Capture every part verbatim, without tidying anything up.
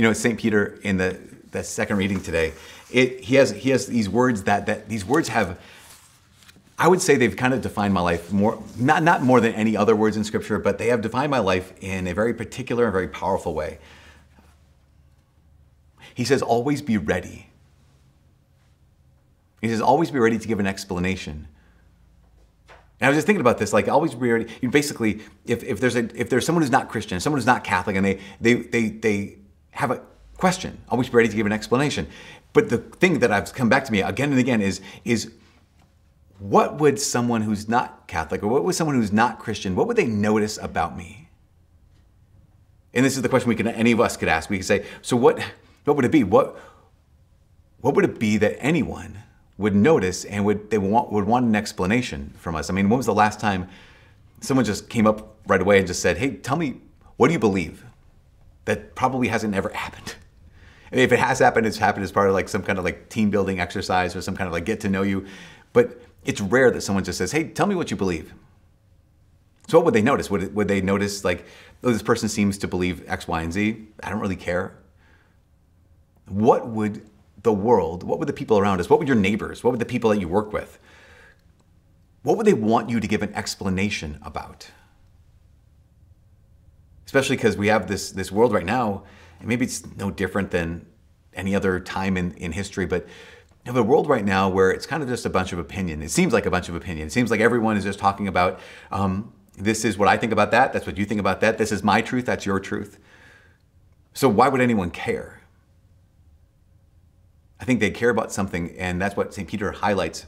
you know, Saint Peter in the, the second reading today, it, he has he has these words that, that these words have, I would say they've kind of defined my life more, not, not more than any other words in Scripture, but they have defined my life in a very particular and very powerful way. He says, always be ready. He says, always be ready to give an explanation. And I was just thinking about this, like always be ready. You basically, if, if there's a if there's someone who's not Christian, someone who's not Catholic, and they they they they have a question, always be ready to give an explanation. But the thing that has come back to me again and again is is what would someone who's not Catholic or what would someone who's not Christian, what would they notice about me? And this is the question we can any of us could ask. We could say, so what what would it be? What what would it be that anyone would notice and would they want would want an explanation from us? I mean, when was the last time someone just came up right away and just said, "Hey, tell me, what do you believe?" That probably hasn't ever happened. I mean, if it has happened, it's happened as part of like some kind of like team building exercise or some kind of like get to know you. But it's rare that someone just says, "Hey, tell me what you believe." So what would they notice? Would it, would they notice like, "Oh, this person seems to believe X, Y, and Z. I don't really care." What would the world, what would the people around us, what would your neighbors, what would the people that you work with, what would they want you to give an explanation about? Especially because we have this, this world right now, and maybe it's no different than any other time in, in history, but you have a world right now where it's kind of just a bunch of opinion. It seems like a bunch of opinion. It seems like everyone is just talking about, um, this is what I think about that, that's what you think about that, this is my truth, that's your truth. So why would anyone care? I think they care about something, and that's what Saint Peter highlights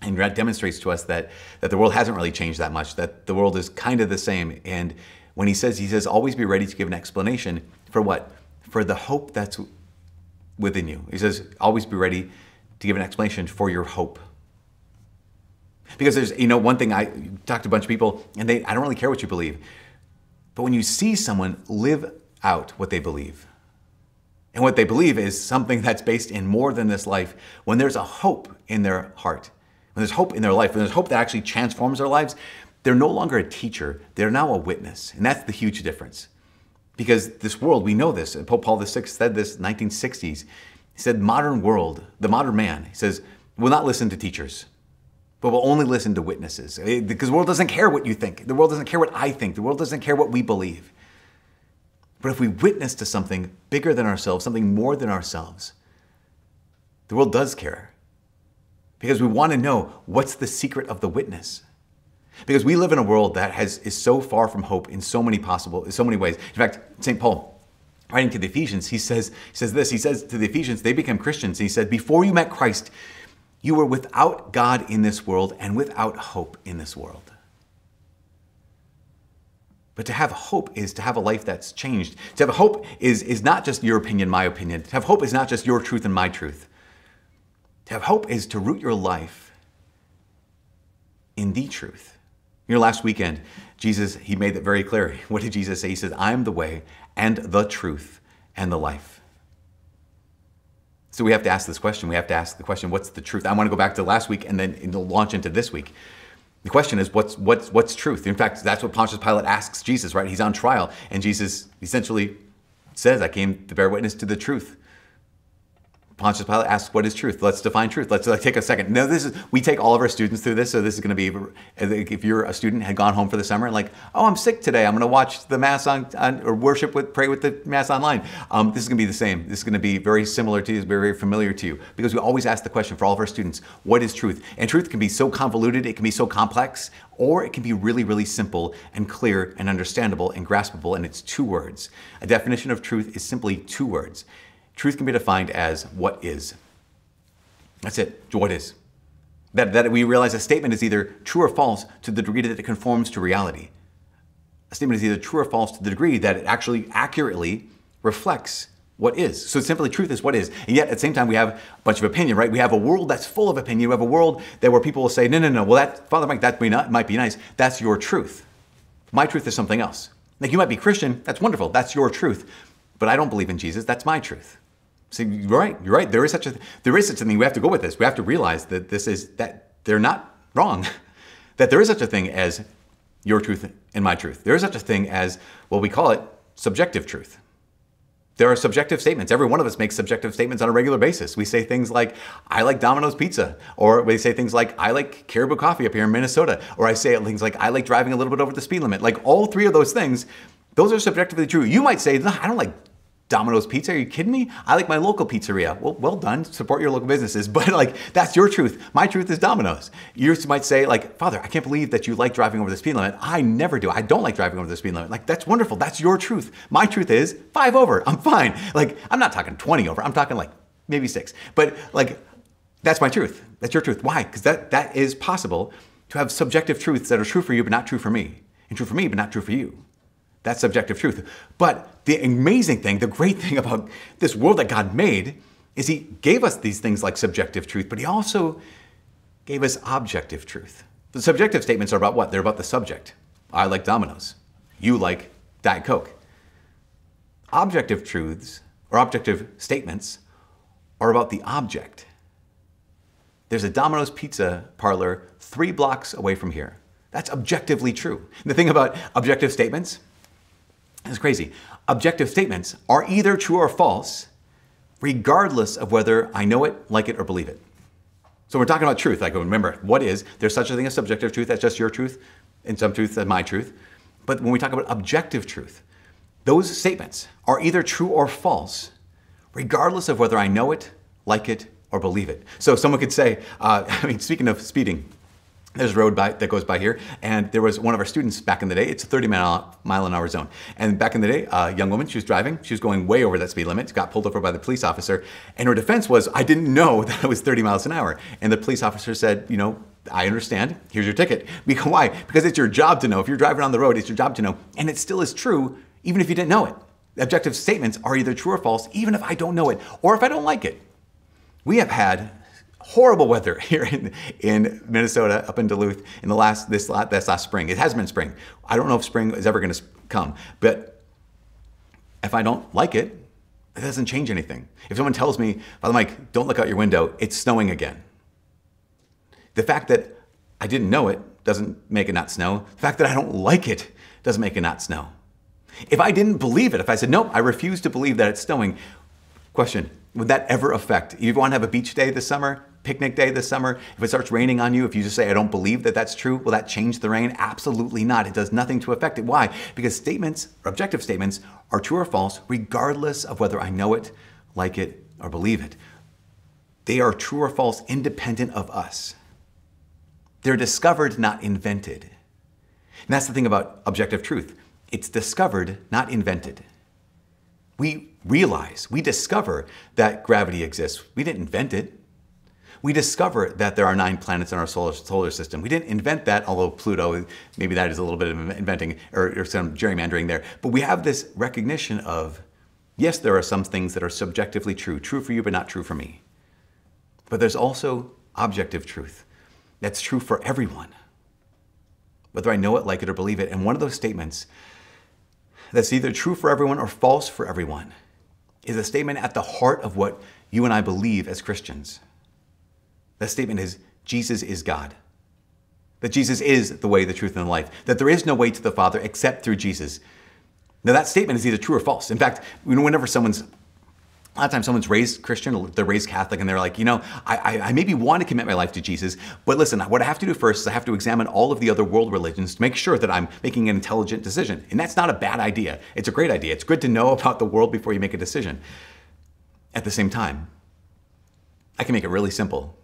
and demonstrates to us that, that the world hasn't really changed that much, that the world is kind of the same. And when he says, he says, always be ready to give an explanation for what? For the hope that's within you. He says, always be ready to give an explanation for your hope. Because there's, you know, one thing, I talked to a bunch of people, and they, I don't really care what you believe. But when you see someone live out what they believe, and what they believe is something that's based in more than this life, when there's a hope in their heart, when there's hope in their life, when there's hope that actually transforms their lives, they're no longer a teacher, they're now a witness. And that's the huge difference. Because this world, we know this, and Pope Paul the Sixth said this in the nineteen sixties, he said, modern world, the modern man, he says, will not listen to teachers, but will only listen to witnesses. Because the world doesn't care what you think. The world doesn't care what I think. The world doesn't care what we believe. But if we witness to something bigger than ourselves, something more than ourselves, the world does care. Because we want to know what's the secret of the witness. Because we live in a world that has, is so far from hope in so many possible, in so many ways. In fact, Saint Paul, writing to the Ephesians, he says, he says this, he says to the Ephesians, they became Christians. And he said, before you met Christ, you were without God in this world and without hope in this world. But to have hope is to have a life that's changed. To have hope is, is not just your opinion, my opinion. To have hope is not just your truth and my truth. To have hope is to root your life in the truth. You know, last weekend, Jesus, he made that very clear. What did Jesus say? He says, I am the way and the truth and the life. So we have to ask this question. We have to ask the question, what's the truth? I want to go back to last week and then launch into this week. The question is, what's, what's, what's truth? In fact, that's what Pontius Pilate asks Jesus, right? He's on trial, and Jesus essentially says, I came to bear witness to the truth. Pontius Pilate asks, what is truth? Let's define truth. Let's, let's take a second. Now, this is, we take all of our students through this, so this is going to be, if you're a student, had gone home for the summer, and like, oh, I'm sick today. I'm going to watch the Mass on, on or worship with, pray with the Mass online. Um, this is going to be the same. This is going to be very similar to you, it's very familiar to you, because we always ask the question for all of our students, what is truth? And truth can be so convoluted, it can be so complex, or it can be really, really simple and clear and understandable and graspable, and it's two words. A definition of truth is simply two words. Truth can be defined as what is. That's it, what is. That, that we realize a statement is either true or false to the degree that it conforms to reality. A statement is either true or false to the degree that it actually accurately reflects what is. So simply truth is what is. And yet at the same time, we have a bunch of opinion, right? We have a world that's full of opinion. We have a world that where people will say, no, no, no, well, that, Father Mike, that may not, might be nice. That's your truth. My truth is something else. Like you might be Christian, that's wonderful, that's your truth. But I don't believe in Jesus, that's my truth. So you're right, you're right. There is such a there is such a thing. We have to go with this. We have to realize that this is that they're not wrong. That there is such a thing as your truth and my truth. There is such a thing as, well, we call it subjective truth. There are subjective statements. Every one of us makes subjective statements on a regular basis. We say things like, I like Domino's pizza. Or we say things like, I like Caribou coffee up here in Minnesota. Or I say things like, I like driving a little bit over the speed limit. Like all three of those things, those are subjectively true. You might say, no, I don't like Domino's pizza, are you kidding me? I like my local pizzeria. Well, well done, support your local businesses, but like, that's your truth. My truth is Domino's. You might say like, Father, I can't believe that you like driving over the speed limit. I never do, I don't like driving over the speed limit. Like, that's wonderful, that's your truth. My truth is five over, I'm fine. Like, I'm not talking twenty over, I'm talking like maybe six. But like, that's my truth, that's your truth. Why? Because that, that is possible to have subjective truths that are true for you, but not true for me. And true for me, but not true for you. That's subjective truth. But the amazing thing, the great thing about this world that God made is he gave us these things like subjective truth, but he also gave us objective truth. The subjective statements are about what? They're about the subject. I like Domino's. You like Diet Coke. Objective truths or objective statements are about the object. There's a Domino's pizza parlor three blocks away from here. That's objectively true. And the thing about objective statements, it's crazy. Objective statements are either true or false, regardless of whether I know it, like it, or believe it. So we're talking about truth. Like, remember, what is, there's such a thing as subjective truth, that's just your truth, and some truth that's my truth. But when we talk about objective truth, those statements are either true or false, regardless of whether I know it, like it, or believe it. So someone could say, uh, I mean, speaking of speeding, there's a road by, that goes by here, and there was one of our students back in the day. It's a thirty mile an hour zone. And back in the day, a young woman, she was driving. She was going way over that speed limit, got pulled over by the police officer. And her defense was, I didn't know that it was thirty miles an hour. And the police officer said, you know, I understand, here's your ticket. Because, why? Because it's your job to know. If you're driving on the road, it's your job to know. And it still is true, even if you didn't know it. Objective statements are either true or false, even if I don't know it, or if I don't like it. We have had horrible weather here in, in Minnesota, up in Duluth, in the last, this last, this last spring. It has been spring. I don't know if spring is ever gonna come, but if I don't like it, it doesn't change anything. If someone tells me, Father Mike, don't look out your window, it's snowing again. The fact that I didn't know it doesn't make it not snow. The fact that I don't like it doesn't make it not snow. If I didn't believe it, if I said, nope, I refuse to believe that it's snowing, question, would that ever affect? You wanna have a beach day this summer? Picnic day this summer, if it starts raining on you, if you just say, I don't believe that that's true, will that change the rain? Absolutely not. It does nothing to affect it. Why? Because statements, or objective statements, are true or false, regardless of whether I know it, like it, or believe it. They are true or false, independent of us. They're discovered, not invented. And that's the thing about objective truth. It's discovered, not invented. We realize, we discover that gravity exists. We didn't invent it. We discover that there are nine planets in our solar, solar system. We didn't invent that, although Pluto, maybe that is a little bit of inventing or, or some gerrymandering there. But we have this recognition of, yes, there are some things that are subjectively true, true for you, but not true for me. But there's also objective truth that's true for everyone, whether I know it, like it, or believe it. And one of those statements that's either true for everyone or false for everyone is a statement at the heart of what you and I believe as Christians. That statement is, Jesus is God. That Jesus is the way, the truth, and the life. That there is no way to the Father except through Jesus. Now that statement is either true or false. In fact, whenever someone's, a lot of times someone's raised Christian, they're raised Catholic, and they're like, you know, I, I, I maybe want to commit my life to Jesus, but listen, what I have to do first is I have to examine all of the other world religions to make sure that I'm making an intelligent decision. And that's not a bad idea. It's a great idea. It's good to know about the world before you make a decision. At the same time, I can make it really simple.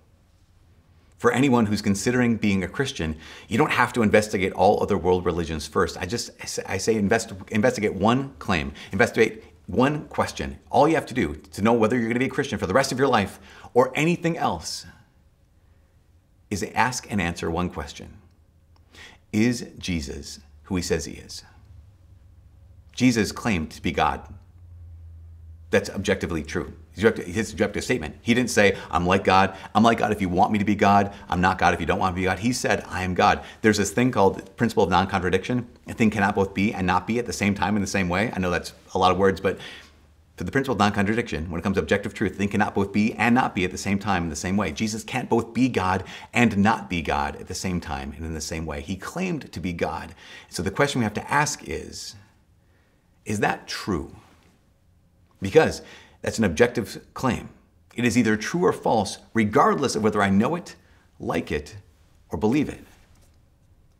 For anyone who's considering being a Christian, you don't have to investigate all other world religions first. I just, I say invest, investigate one claim, investigate one question. All you have to do to know whether you're gonna be a Christian for the rest of your life or anything else is ask and answer one question. Is Jesus who he says he is? Jesus claimed to be God. That's objectively true. His objective statement. He didn't say, I'm like God. I'm like God if you want me to be God. I'm not God if you don't want me to be God. He said, I am God. There's this thing called the principle of non-contradiction. A thing cannot both be and not be at the same time in the same way. I know that's a lot of words, but for the principle of non-contradiction, when it comes to objective truth, a thing cannot both be and not be at the same time in the same way. Jesus can't both be God and not be God at the same time and in the same way. He claimed to be God. So the question we have to ask is, is that true? because that's an objective claim. It is either true or false, regardless of whether I know it, like it, or believe it.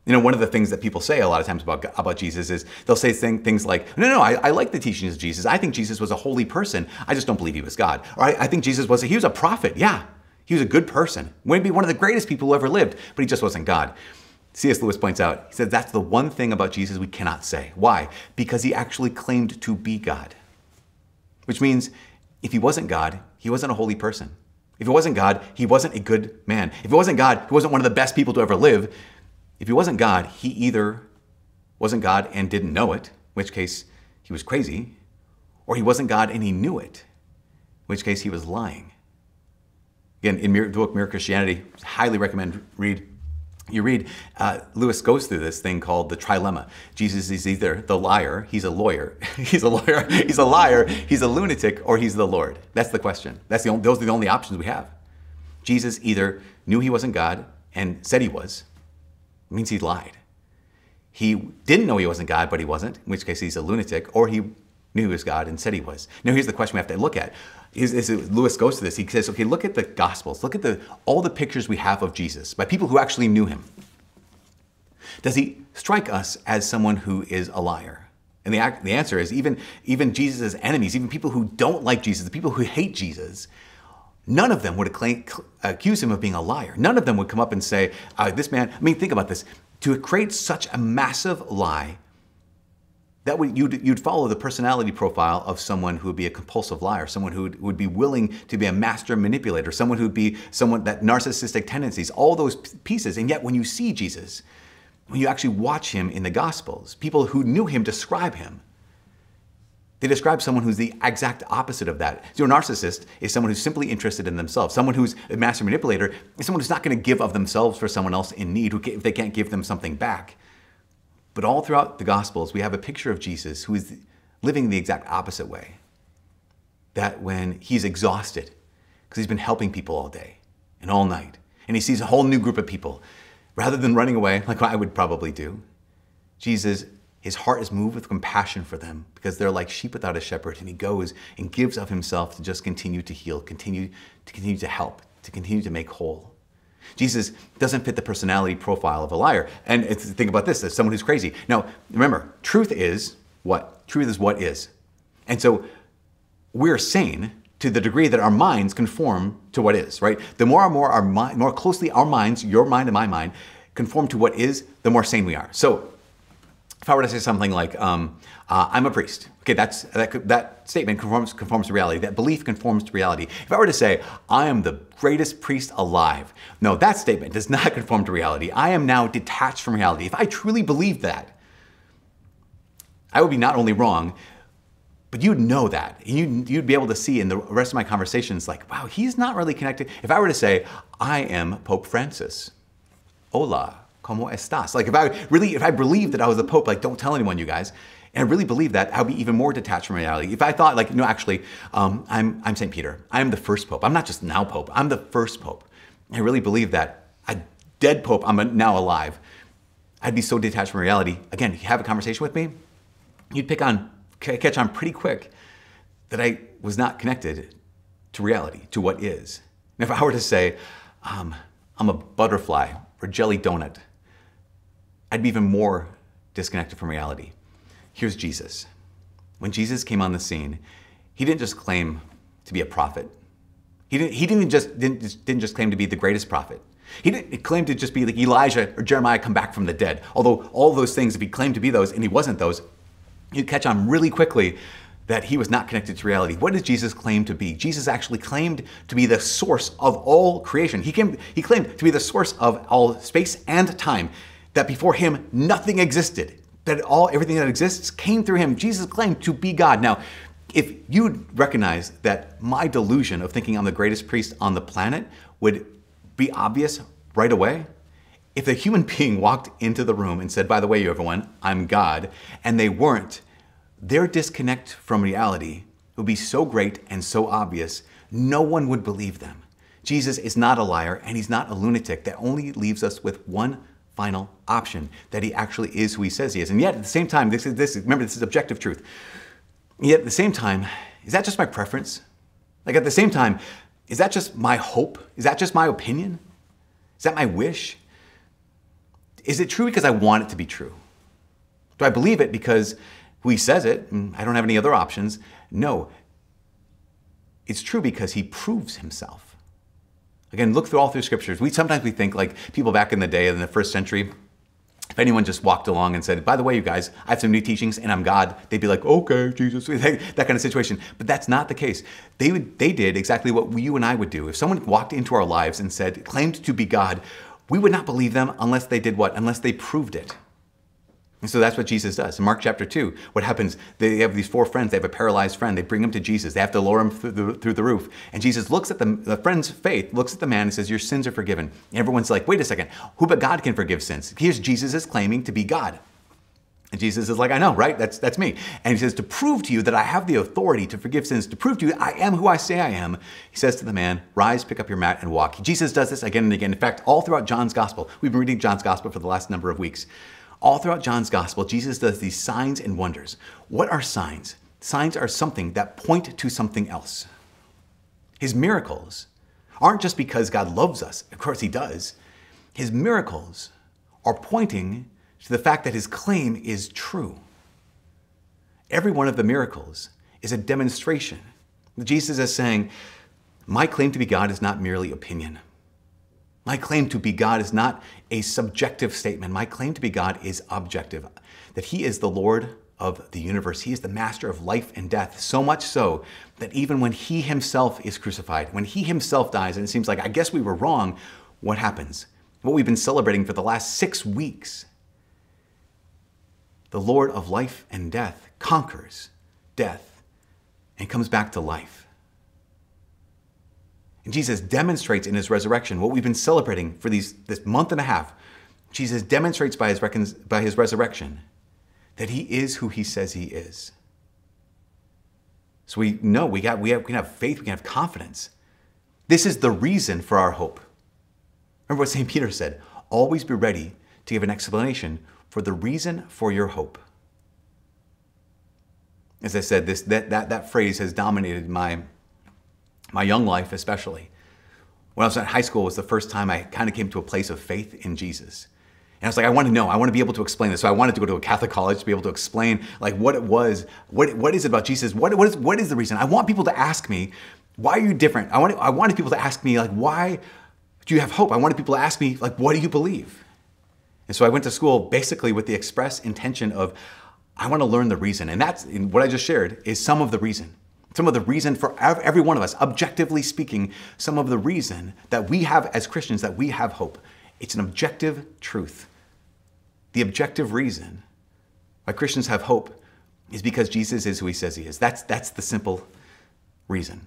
You know, one of the things that people say a lot of times about, about Jesus is they'll say things like, no, no, I, I like the teachings of Jesus. I think Jesus was a holy person. I just don't believe he was God. Or I, I think Jesus was a, he was a prophet. Yeah, he was a good person. Maybe one of the greatest people who ever lived, but he just wasn't God. C S Lewis points out, he said, that's the one thing about Jesus we cannot say. Why? Because he actually claimed to be God, which means if he wasn't God, he wasn't a holy person. If he wasn't God, he wasn't a good man. If he wasn't God, he wasn't one of the best people to ever live. If he wasn't God, he either wasn't God and didn't know it, in which case he was crazy, or he wasn't God and he knew it, in which case he was lying. Again, in the book Mere Christianity, I highly recommend read. You read, uh, Lewis goes through this thing called the trilemma. Jesus is either the liar, he's a lawyer, he's a lawyer, he's a liar, he's a lunatic, or he's the Lord. That's the question. That's the only, those are the only options we have. Jesus either knew he wasn't God and said he was, it means he lied. He didn't know he wasn't God, but he wasn't, in which case he's a lunatic, or he knew he was God and said he was. Now, here's the question we have to look at. Is, is it, Lewis goes to this. He says, okay, look at the Gospels. Look at the, all the pictures we have of Jesus by people who actually knew him. Does he strike us as someone who is a liar? And the, the answer is even, even Jesus' enemies, even people who don't like Jesus, the people who hate Jesus, none of them would acclaim, accuse him of being a liar. None of them would come up and say, uh, this man, I mean, think about this. To create such a massive lie, that would, you'd, you'd follow the personality profile of someone who would be a compulsive liar, someone who would, would be willing to be a master manipulator, someone who would be someone that narcissistic tendencies, all those pieces. And yet when you see Jesus, when you actually watch him in the Gospels, people who knew him describe him. They describe someone who's the exact opposite of that. So a narcissist is someone who's simply interested in themselves. Someone who's a master manipulator is someone who's not going to give of themselves for someone else in need, who, if they can't give them something back. But all throughout the Gospels, we have a picture of Jesus who is living the exact opposite way. That when he's exhausted, because he's been helping people all day and all night, and he sees a whole new group of people, rather than running away, like I would probably do, Jesus, his heart is moved with compassion for them because they're like sheep without a shepherd, and he goes and gives of himself to just continue to heal, continue to continue to help, to continue to make whole. Jesus doesn't fit the personality profile of a liar. And it's, think about this, as someone who's crazy. Now, remember, truth is what? Truth is what is. And so we're sane to the degree that our minds conform to what is, right? The more and more our mind, more closely our minds, your mind and my mind, conform to what is, the more sane we are. So if I were to say something like, um, uh, I'm a priest, okay, that's, that, that statement conforms, conforms to reality, that belief conforms to reality. If I were to say, I am the greatest priest alive, no, that statement does not conform to reality. I am now detached from reality. If I truly believed that, I would be not only wrong, but you'd know that. And you'd, you'd be able to see in the rest of my conversations, like, wow, he's not really connected. If I were to say, I am Pope Francis, hola. Como estas? Like if I really, if I believed that I was the Pope, like don't tell anyone, you guys, and I really believed that, I'd be even more detached from reality. If I thought like, no, actually, um, I'm I'm Saint Peter. I'm the first Pope. I'm not just now Pope. I'm the first Pope. I really believe that. A dead Pope. I'm a, now alive. I'd be so detached from reality. Again, you have a conversation with me, you'd pick on, catch on pretty quick that I was not connected to reality, to what is. And if I were to say, um, I'm a butterfly or jelly donut, I'd be even more disconnected from reality. Here's Jesus. When Jesus came on the scene, he didn't just claim to be a prophet. He didn't, he didn't, just, didn't, didn't just claim to be the greatest prophet. He didn't claim to just be like Elijah or Jeremiah come back from the dead. Although all those things, if he claimed to be those and he wasn't those, you'd catch on really quickly that he was not connected to reality. What did Jesus claim to be? Jesus actually claimed to be the source of all creation. He, came, he claimed to be the source of all space and time. That before him, nothing existed. That all, everything that exists came through him. Jesus claimed to be God. Now, if you recognize that my delusion of thinking I'm the greatest priest on the planet would be obvious right away, if a human being walked into the room and said, by the way, everyone, I'm God, and they weren't, their disconnect from reality would be so great and so obvious, no one would believe them. Jesus is not a liar and he's not a lunatic. That only leaves us with one final option, that he actually is who he says he is. And yet at the same time, this is this, remember, this is objective truth. Yet at the same time, Is that just my preference? Like, at the same time, is that just my hope? Is that just my opinion? Is that my wish? Is it true because I want it to be true? Do I believe it because he says it and I don't have any other options? No. It's true because he proves himself. Again, look through all through scriptures. We sometimes we think, like, people back in the day in the first century, if anyone just walked along and said, by the way, you guys, I have some new teachings and I'm God, they'd be like, okay, Jesus, that kind of situation. But that's not the case. They would, they did exactly what you and I would do. If someone walked into our lives and said, claimed to be God, we would not believe them unless they did what? Unless they proved it. And so that's what Jesus does. In Mark chapter two, what happens? They have these four friends. They have a paralyzed friend. They bring him to Jesus. They have to lower him through the, through the roof. And Jesus looks at the, the friend's faith, looks at the man and says, your sins are forgiven. And everyone's like, wait a second, who but God can forgive sins? Here's Jesus is claiming to be God. And Jesus is like, I know, right? That's, that's me. And he says, to prove to you that I have the authority to forgive sins, to prove to you I am who I say I am, he says to the man, rise, pick up your mat and walk. Jesus does this again and again. In fact, all throughout John's gospel, we've been reading John's gospel for the last number of weeks. All throughout John's gospel, Jesus does these signs and wonders. What are signs? Signs are something that point to something else. His miracles aren't just because God loves us. Of course he does. His miracles are pointing to the fact that his claim is true. Every one of the miracles is a demonstration. Jesus is saying, my claim to be God is not merely opinion. My claim to be God is not a subjective statement. My claim to be God is objective, that he is the Lord of the universe. He is the master of life and death, so much so that even when he himself is crucified, when he himself dies, and it seems like, I guess we were wrong, what happens? What we've been celebrating for the last six weeks, the Lord of life and death conquers death and comes back to life. And Jesus demonstrates in his resurrection what we've been celebrating for these, this month and a half. Jesus demonstrates by his, by his resurrection that he is who he says he is. So we know we, got, we, have, we can have faith, we can have confidence. This is the reason for our hope. Remember what Saint Peter said, always be ready to give an explanation for the reason for your hope. As I said, this, that, that, that phrase has dominated my My young life especially. When I was in high school, it was the first time I kind of came to a place of faith in Jesus. And I was like, I want to know, I want to be able to explain this. So I wanted to go to a Catholic college to be able to explain like what it was, what, what is it about Jesus? What, what, is, what is the reason? I want people to ask me, why are you different? I, want, I wanted people to ask me, like, why do you have hope? I wanted people to ask me, like, what do you believe? And so I went to school basically with the express intention of, I want to learn the reason. And that's, and what I just shared is some of the reason. Some of the reason for every one of us, objectively speaking, some of the reason that we have as Christians, that we have hope. It's an objective truth. The objective reason why Christians have hope is because Jesus is who he says he is. That's, that's the simple reason.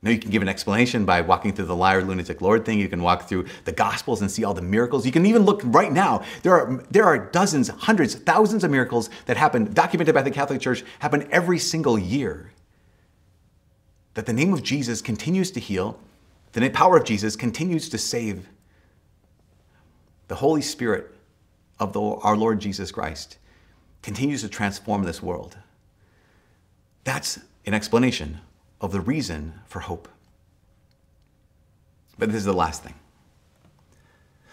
Now you can give an explanation by walking through the Liar, Lunatic, Lord thing. You can walk through the Gospels and see all the miracles. You can even look right now. There are, there are dozens, hundreds, thousands of miracles that happen, documented by the Catholic Church, happen every single year. That the name of Jesus continues to heal, the power of Jesus continues to save. The Holy Spirit of the, our Lord Jesus Christ continues to transform this world. That's an explanation of the reason for hope. But this is the last thing.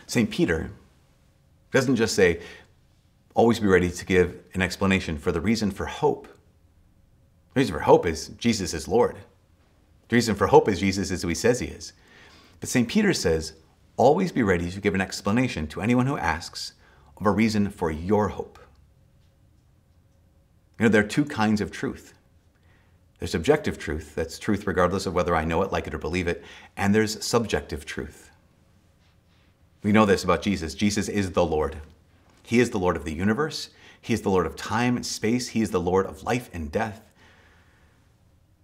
Saint Peter doesn't just say, always be ready to give an explanation for the reason for hope. The reason for hope is Jesus is Lord. The reason for hope is Jesus is who he says he is. But Saint Peter says, always be ready to give an explanation to anyone who asks of a reason for your hope. You know, there are two kinds of truth. There's objective truth, that's truth regardless of whether I know it, like it, or believe it, and there's subjective truth. We know this about Jesus. Jesus is the Lord. He is the Lord of the universe. He is the Lord of time and space. He is the Lord of life and death.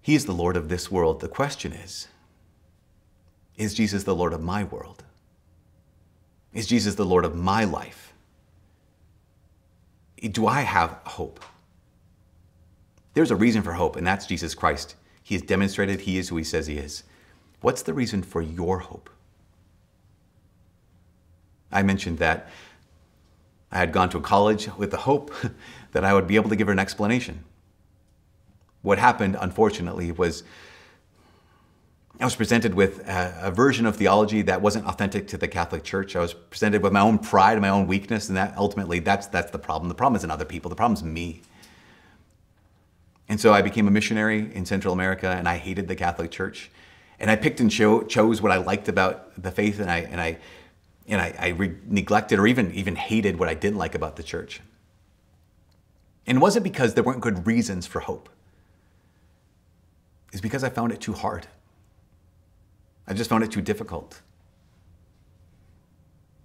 He is the Lord of this world. The question is, is Jesus the Lord of my world? Is Jesus the Lord of my life? Do I have hope? There's a reason for hope, and that's Jesus Christ. He has demonstrated he is who he says he is. What's the reason for your hope? I mentioned that I had gone to college with the hope that I would be able to give her an explanation. What happened, unfortunately, was I was presented with a, a version of theology that wasn't authentic to the Catholic Church. I was presented with my own pride, my own weakness, and that ultimately that's, that's the problem. The problem isn't other people, the problem is me. And so I became a missionary in Central America, and I hated the Catholic Church. And I picked and cho chose what I liked about the faith, and I, and I, and I, I re neglected or even, even hated what I didn't like about the church. And it wasn't because there weren't good reasons for hope. It's because I found it too hard. I just found it too difficult.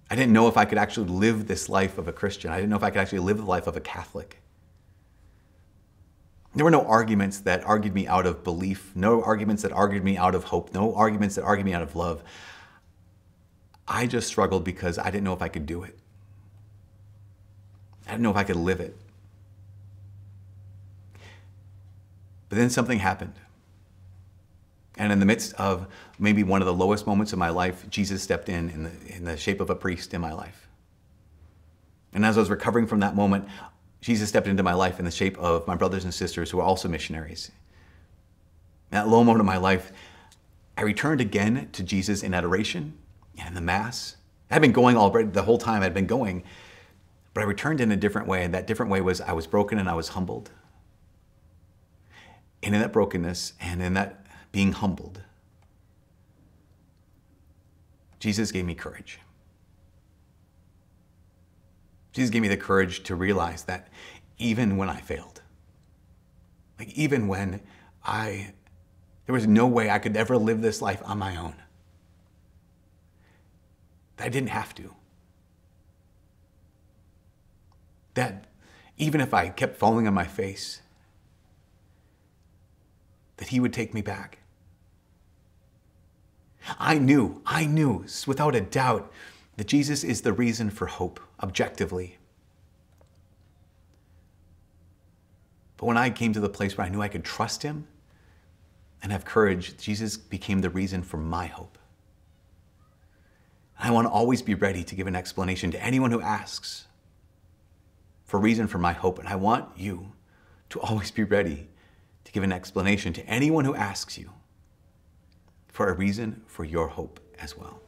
I didn't know if I could actually live this life of a Christian. I didn't know if I could actually live the life of a Catholic. There were no arguments that argued me out of belief, no arguments that argued me out of hope, no arguments that argued me out of love. I just struggled because I didn't know if I could do it. I didn't know if I could live it. But then something happened. And in the midst of maybe one of the lowest moments of my life, Jesus stepped in in the, in the shape of a priest in my life. And as I was recovering from that moment, Jesus stepped into my life in the shape of my brothers and sisters who were also missionaries. In that low moment of my life, I returned again to Jesus in adoration and in the Mass. I had been going all the whole time I'd been going, but I returned in a different way, and that different way was I was broken and I was humbled. And in that brokenness and in that being humbled, Jesus gave me courage. Jesus gave me the courage to realize that even when I failed, like even when I, there was no way I could ever live this life on my own, that I didn't have to. That even if I kept falling on my face, that he would take me back. I knew, I knew without a doubt that Jesus is the reason for hope, objectively. But when I came to the place where I knew I could trust him and have courage, Jesus became the reason for my hope. I want to always be ready to give an explanation to anyone who asks for a reason for my hope. And I want you to always be ready to give an explanation to anyone who asks you for a reason for your hope as well.